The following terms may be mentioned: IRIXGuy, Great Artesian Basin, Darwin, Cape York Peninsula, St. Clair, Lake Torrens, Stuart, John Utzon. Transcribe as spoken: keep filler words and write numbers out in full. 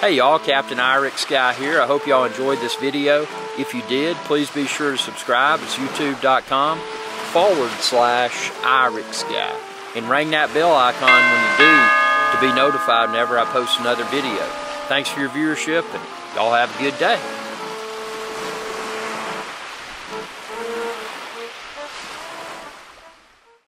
Hey y'all, Captain IRIXGuy here. I hope y'all enjoyed this video. If you did, please be sure to subscribe. It's youtube.com forward slash IRIXGuy. And ring that bell icon when you do to be notified whenever I post another video. Thanks for your viewership and y'all have a good day.